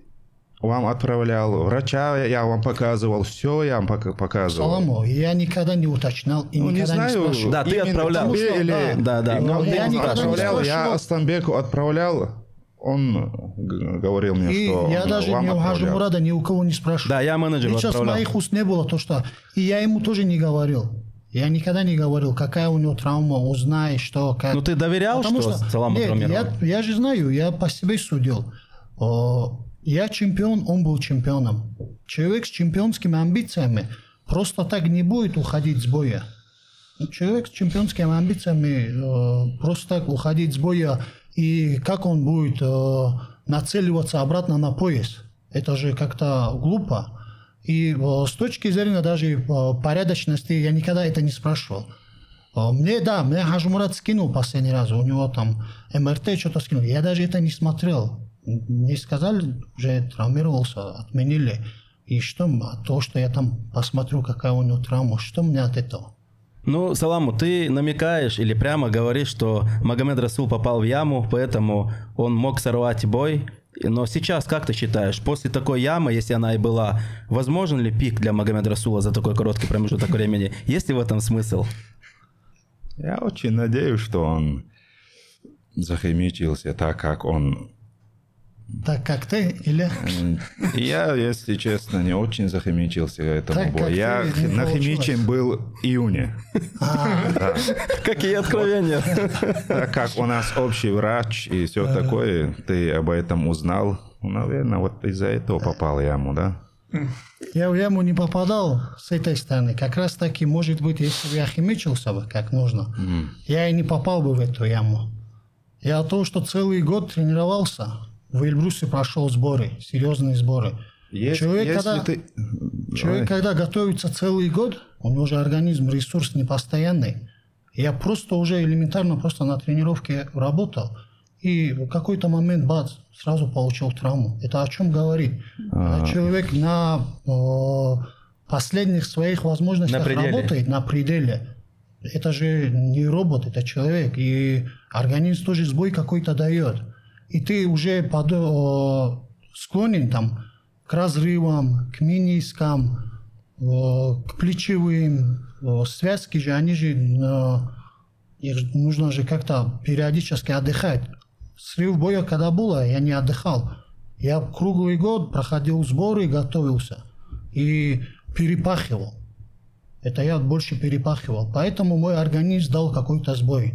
вам отправлял, врача я вам показывал, все я вам показывал. Саламу, я никогда не уточнял и ну, никогда не, знаю, не спрашивал. Да, ты именно отправлял. Тебе, что, или... Да, да. Но я отправлял, я Асланбеку отправлял, он говорил мне, и что я даже вам не у Хажимурада ни у кого не спрашивал. Да, я менеджер отправлял. Сейчас моих уст не было, то что... И я ему тоже не говорил. Я никогда не говорил, какая у него травма, узнай, что, как. Ну ты доверял, потому что, что... Саламу травмировал? Я, я же знаю, я по себе судил. Я чемпион, он был чемпионом. Человек с чемпионскими амбициями просто так не будет уходить с боя. Человек с чемпионскими амбициями э, просто так уходить с боя, и как он будет э, нацеливаться обратно на пояс? Это же как-то глупо. И э, с точки зрения даже э, порядочности я никогда это не спрашивал. Э, мне, да, мне Хажимурад скинул последний раз, у него там МРТ что-то скинул. Я даже это не смотрел. Не сказали, уже травмировался, отменили. И что, то, что я там посмотрю, какая у него травма, что мне от этого? Ну, Саламу, ты намекаешь или прямо говоришь, что Магомед Расул попал в яму, поэтому он мог сорвать бой. Но сейчас, как ты считаешь, после такой ямы, если она и была, возможен ли пик для Магомеда Расула за такой короткий промежуток времени? Есть ли в этом смысл? Я очень надеюсь, что он захимичился так, как он... Так как ты или? Я, если честно, не очень захимичился этому бою. Я нахимичен был в июне. Какие откровения. Так как у нас общий врач и все такое, ты об этом узнал. Наверное, вот из-за этого попал в яму, да? Я в яму не попадал с этой стороны. Как раз таки, может быть, если бы я химичился бы как нужно, я и не попал бы в эту яму. Я то, что целый год тренировался. В Эльбрусе прошел сборы, серьезные сборы. Есть, человек, если когда, ты... человек когда готовится целый год, у него же организм, ресурс непостоянный. Я просто уже элементарно просто на тренировке работал. И в какой-то момент, бац, сразу получил травму. Это о чем говорит? А... Человек на э, последних своих возможностях на работает на пределе. Это же не робот, это человек. И организм тоже сбой какой-то дает. И ты уже под, э, склонен там, к разрывам, к менискам, э, к плечевым. Э, связки же, они же, э, их нужно же как-то периодически отдыхать. Срыв боя когда было, я не отдыхал. Я круглый год проходил сборы, готовился и перепахивал. Это я больше перепахивал. Поэтому мой организм дал какой-то сбой.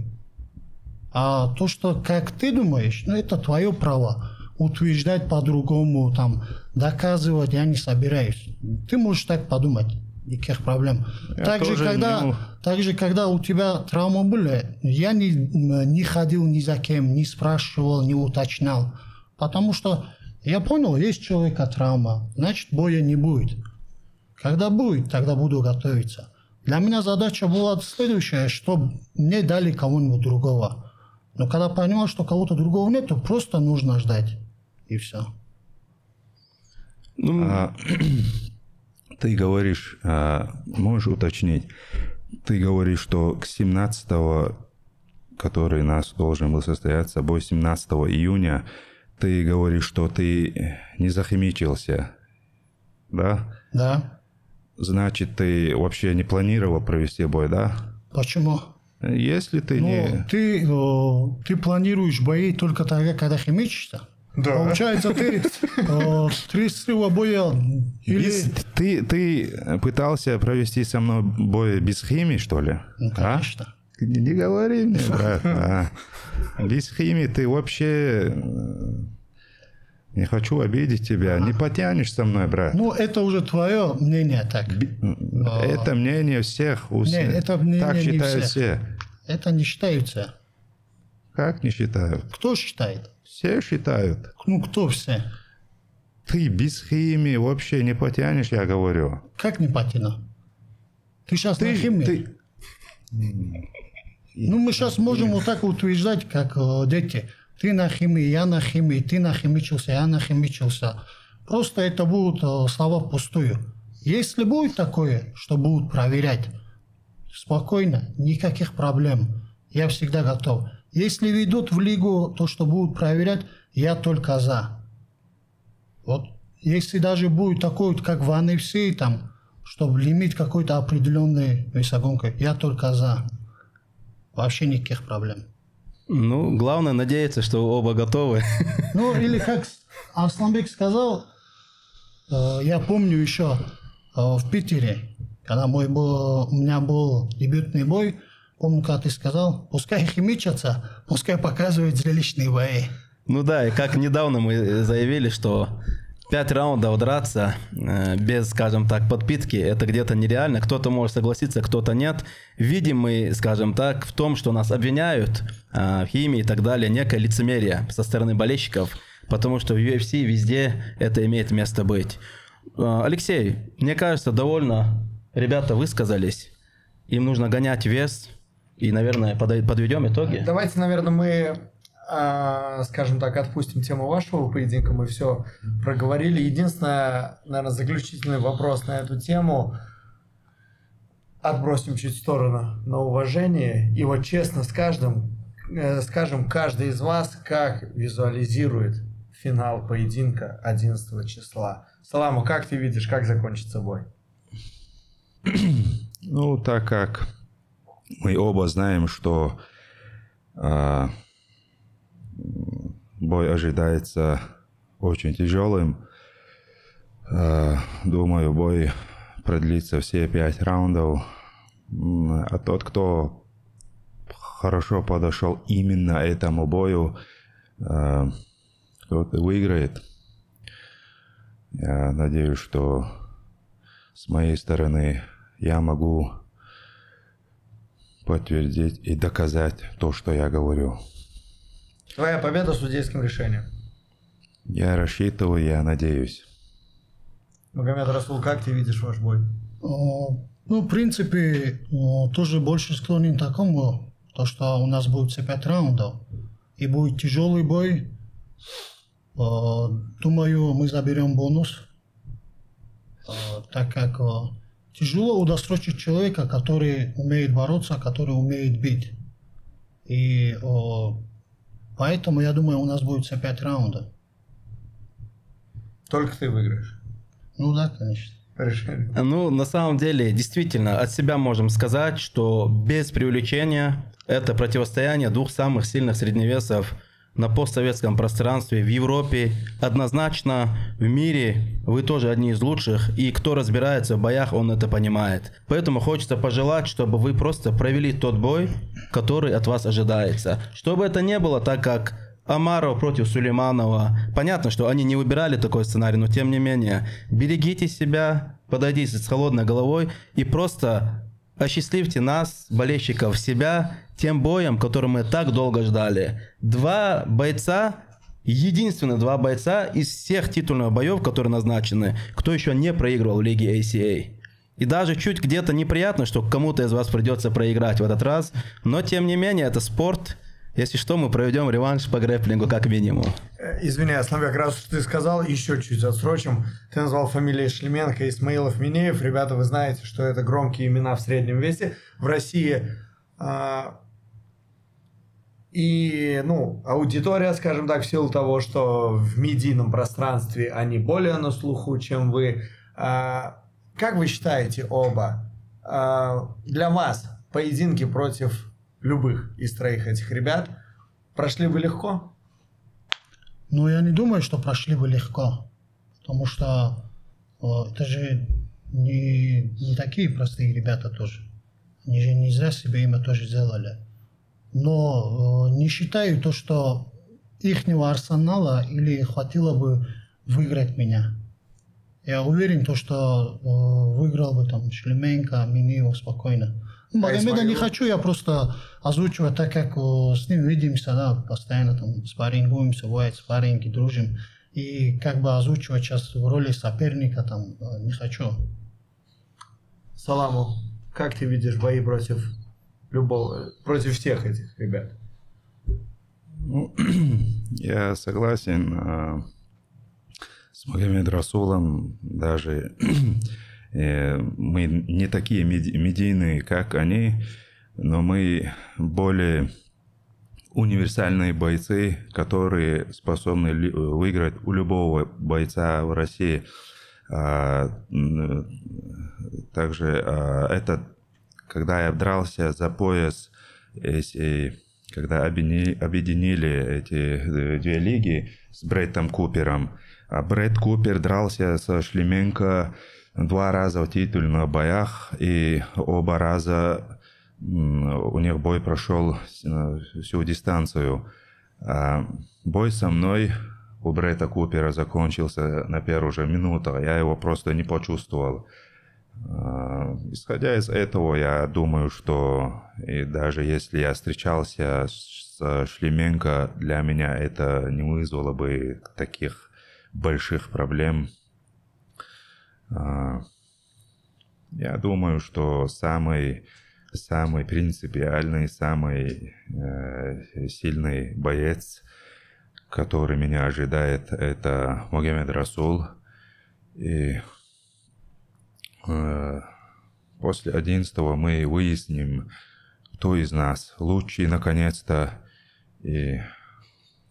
А то, что как ты думаешь, ну, это твое право. Утверждать по-другому, там, доказывать я не собираюсь. Ты можешь так подумать, никаких проблем. Так же, когда, не... так же, когда у тебя травмы были, я не, не ходил ни за кем, не спрашивал, не уточнял. Потому что я понял, есть у человека травма, значит, боя не будет. Когда будет, тогда буду готовиться. Для меня задача была следующая, чтобы мне дали кого-нибудь другого. Но когда понял, что кого-то другого нет, то просто нужно ждать. И все. Ну, а, ты говоришь, а, можешь уточнить, ты говоришь, что к семнадцатому, который у нас должен был состояться, бой семнадцатого июня, ты говоришь, что ты не захимичился, да? Да. Значит, ты вообще не планировал провести бой, да? Почему? Если ты ну, не... Ты, о, ты планируешь бои только тогда, когда химичишься. Да. Получается, ты три срыва боя... Или... Ты, ты пытался провести со мной бой без химии, что ли? Ну, конечно. А? Не говори мне, брат. А. Без химии ты вообще... Не хочу обидеть тебя. Не потянешь со мной, брат. Ну, это уже твое мнение так. Это мнение всех. У... Нет, это мнение так считают не все. Это не считаются. Как не считают? Кто считает? Все считают. Ну, кто все? Ты без химии вообще не потянешь, я говорю. Как не потяну? Ты сейчас ты, на химии? Ты... Ну, мы сейчас можем вот так утверждать, как дети. Ты на химии, я на химии, ты нахимичился, я нахимичился. Просто это будут слова пустую. Если будет такое, что будут проверять, спокойно, никаких проблем. Я всегда готов. Если ведут в лигу то, что будут проверять, я только за. Вот. Если даже будет такое, как в эн эф си, там, чтобы лимит какой-то определенной весогонкой, я только за. Вообще никаких проблем. Ну, главное надеяться, что оба готовы. Ну, или как Арсланбек сказал, э, я помню еще э, в Питере, когда мой был, у меня был дебютный бой, помню, когда ты сказал, пускай химичатся, пускай показывают зрелищные бои. Ну да, и как недавно мы заявили, что пять раундов драться э, без, скажем так, подпитки, это где-то нереально. Кто-то может согласиться, кто-то нет. Видим мы, скажем так, в том, что нас обвиняют э, в химии и так далее, некое лицемерие со стороны болельщиков, потому что в ю эф си везде это имеет место быть. Э, Алексей, мне кажется, довольно ребята высказались. Им нужно гонять вес и, наверное, подведем итоги. Давайте, наверное, мы... скажем так, отпустим тему вашего поединка, мы все проговорили. Единственное, наверное, заключительный вопрос на эту тему отбросим чуть в сторону на уважение. И вот честно с каждым, скажем, каждый из вас как визуализирует финал поединка одиннадцатого числа. Саламу, как ты видишь, как закончится бой? Ну, так как мы оба знаем, что а... бой ожидается очень тяжелым. Думаю, бой продлится все пять раундов. А тот, кто хорошо подошел именно этому бою, тот выиграет. Я надеюсь, что с моей стороны я могу подтвердить и доказать то, что я говорю. Твоя победа судейским решением. Я рассчитываю, я надеюсь. Магомед Расул, как ты видишь ваш бой? Ну, в принципе, тоже больше склонен к такому, то, что у нас будет все пять раундов. И будет тяжелый бой. Думаю, мы заберем бонус. Так как тяжело удосрочить человека, который умеет бороться, который умеет бить. И... Поэтому, я думаю, у нас будет все пять раундов. Только ты выиграешь? Ну да, конечно. Решили. Ну, на самом деле, действительно, от себя можем сказать, что без преувеличения это противостояние двух самых сильных средневесов на постсоветском пространстве, в Европе, однозначно, в мире. Вы тоже одни из лучших, и кто разбирается в боях, он это понимает. Поэтому хочется пожелать, чтобы вы просто провели тот бой, который от вас ожидается. Чтобы это не было, так как Омаров против Сулейманова, понятно, что они не выбирали такой сценарий, но тем не менее, берегите себя, подойдите с холодной головой и просто осчастливьте нас, болельщиков, себя тем боем, который мы так долго ждали. Два бойца, единственные два бойца из всех титульных боев, которые назначены, кто еще не проигрывал в лиге эй си эй. И даже чуть где-то неприятно, что кому-то из вас придется проиграть в этот раз. Но, тем не менее, это спорт. Если что, мы проведем реванш по грэпплингу, как минимум. Извини, Асланбек, раз ты сказал, еще чуть отсрочим. Ты назвал фамилии Шлеменко, Исмаилов, Минеев. Ребята, вы знаете, что это громкие имена в среднем весе. В России... А... И, ну, аудитория, скажем так, в силу того, что в медийном пространстве они более на слуху, чем вы. А, как вы считаете оба, а, для вас поединки против любых из троих этих ребят прошли бы легко? Ну, я не думаю, что прошли бы легко, потому что э, это же не, не такие простые ребята тоже. Они же не зря себе имя тоже сделали. Но э, не считаю то, что ихнего арсенала или хватило бы выиграть меня. Я уверен, то, что э, выиграл бы там Шлеменко, Минеев спокойно. Ну, Магомеда не хочу, я просто озвучиваю, так как э, с ним видимся, да, постоянно там спаррингуемся, бывает спарринги, дружим. И как бы озвучивать сейчас в роли соперника там э, не хочу. Саламу, как ты видишь бои против... Любого, против всех этих ребят? Ну, я согласен э, с Магомед Расулом. Даже э, мы не такие медийные, как они, но мы более универсальные бойцы, которые способны выиграть у любого бойца в России. А, также а, этот когда я дрался за пояс, эти, когда объединили, объединили эти две лиги с Бреттом Купером. А Бретт Купер дрался со Шлеменко два раза в титульных боях, и оба раза у них бой прошел всю дистанцию. А бой со мной у Бретта Купера закончился на первую же минуту, я его просто не почувствовал. Исходя из этого, я думаю, что и даже если я встречался с Шлеменко, для меня это не вызвало бы таких больших проблем. Я думаю, что самый, самый принципиальный, самый сильный боец, который меня ожидает, это Магомед Расул. И после одиннадцатого мы выясним, кто из нас лучший, наконец-то. И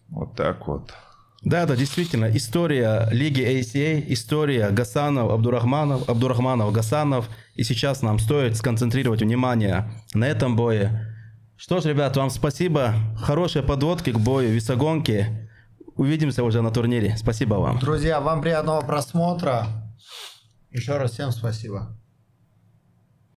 вот так вот. Да, да, действительно, история Лиги эй си эй, история Гасанов, Абдурахманов, Абдурахманов, Гасанов. И сейчас нам стоит сконцентрировать внимание на этом бое. Что ж, ребят, вам спасибо. Хорошие подводки к бою, весогонки. Увидимся уже на турнире. Спасибо вам. Друзья, вам приятного просмотра. Еще раз всем спасибо.